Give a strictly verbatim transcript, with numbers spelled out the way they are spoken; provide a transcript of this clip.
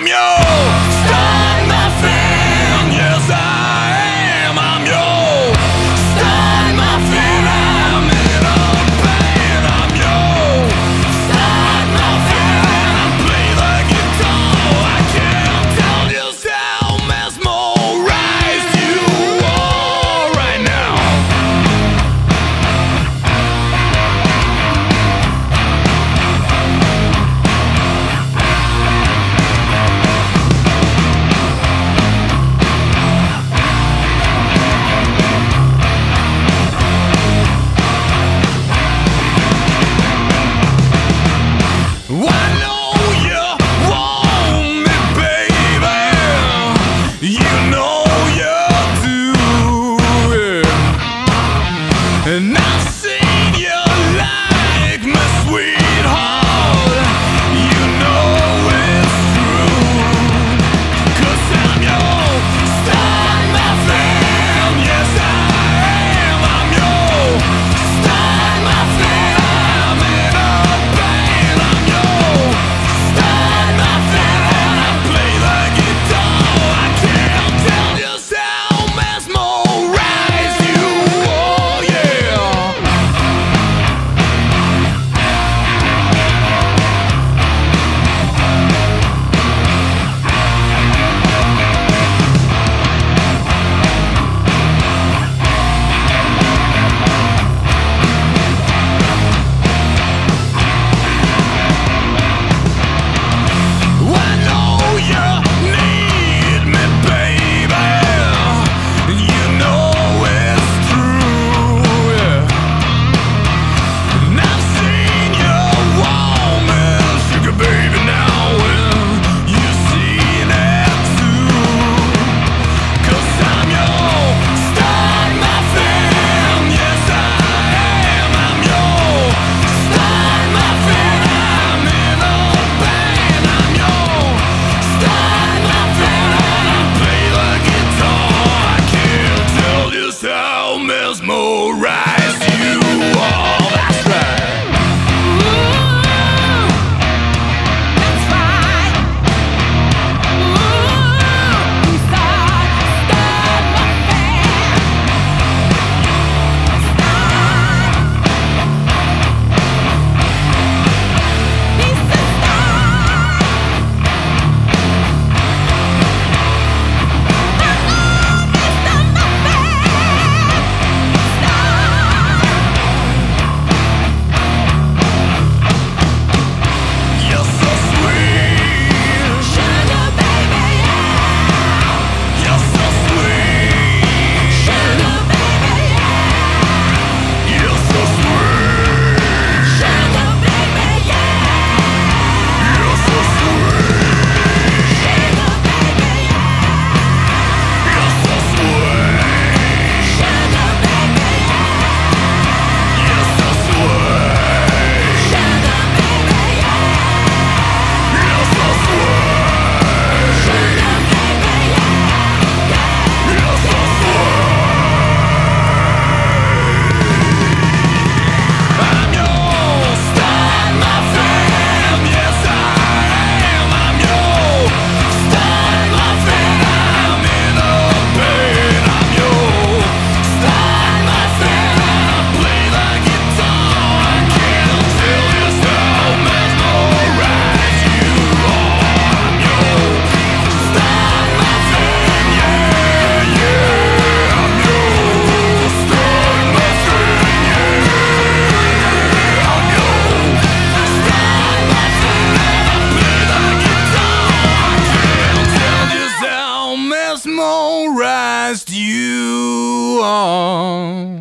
I'm you! Mesmerized you are.